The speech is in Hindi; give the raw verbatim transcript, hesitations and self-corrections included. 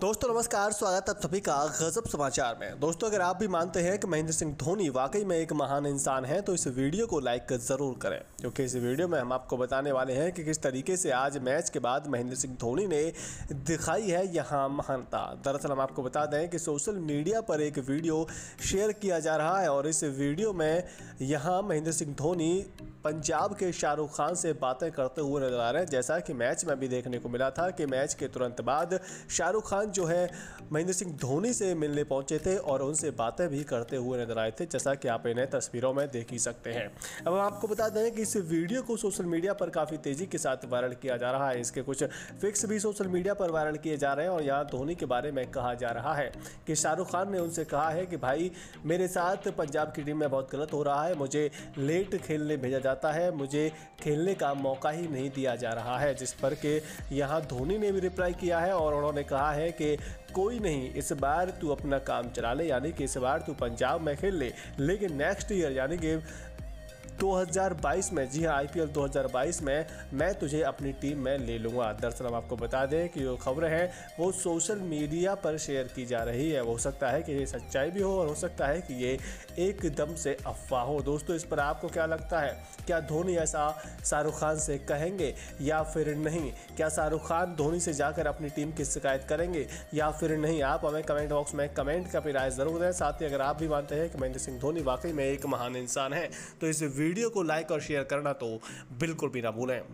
दोस्तों नमस्कार, स्वागत है आप सभी का गजब समाचार में। दोस्तों अगर आप भी मानते हैं कि महेंद्र सिंह धोनी वाकई में एक महान इंसान है तो इस वीडियो को लाइक ज़रूर करें, क्योंकि इस वीडियो में हम आपको बताने वाले हैं कि किस तरीके से आज मैच के बाद महेंद्र सिंह धोनी ने दिखाई है यहाँ महानता। दरअसल हम आपको बता दें कि सोशल मीडिया पर एक वीडियो शेयर किया जा रहा है और इस वीडियो में यहाँ महेंद्र सिंह धोनी पंजाब के शाहरुख खान से बातें करते हुए नजर आ रहे हैं, जैसा कि मैच में भी देखने को मिला था कि मैच के तुरंत बाद शाहरुख खान जो है महेंद्र सिंह धोनी से मिलने पहुंचे थे और उनसे बातें भी करते हुए नजर आए थे, जैसा कि आप इन्हें तस्वीरों में देख ही सकते हैं। अब हम आपको बता दें कि इस वीडियो को सोशल मीडिया पर काफ़ी तेज़ी के साथ वायरल किया जा रहा है। इसके कुछ पिक्स भी सोशल मीडिया पर वायरल किए जा रहे हैं और यहाँ धोनी के बारे में कहा जा रहा है कि शाहरुख खान ने उनसे कहा है कि भाई मेरे साथ पंजाब की टीम में बहुत गलत हो रहा है, मुझे लेट खेलने भेजा जाता है, मुझे खेलने का मौका ही नहीं दिया जा रहा है। जिस पर के यहाँ धोनी ने भी रिप्लाई किया है और उन्होंने कहा है कि कोई नहीं, इस बार तू अपना काम चला ले, यानी कि इस बार तू पंजाब में खेल ले, लेकिन नेक्स्ट ईयर यानी कि दो हज़ार बाईस में, जी हाँ आई पी एल दो हज़ार बाईस में मैं तुझे अपनी टीम में ले लूँगा। दरअसल हम आपको बता दें कि जो खबरें हैं वो सोशल मीडिया पर शेयर की जा रही है। हो सकता है कि ये सच्चाई भी हो और हो सकता है कि ये एकदम से अफवाह हो। दोस्तों इस पर आपको क्या लगता है, क्या धोनी ऐसा शाहरुख खान से कहेंगे या फिर नहीं? क्या शाहरुख खान धोनी से जाकर अपनी टीम की शिकायत करेंगे या फिर नहीं? आप हमें कमेंट बॉक्स में कमेंट का भी राय ज़रूर दें। साथ ही अगर आप भी मानते हैं कि महेंद्र सिंह धोनी वाकई में एक महान इंसान है तो इस वीडियो को लाइक और शेयर करना तो बिल्कुल भी ना भूलें।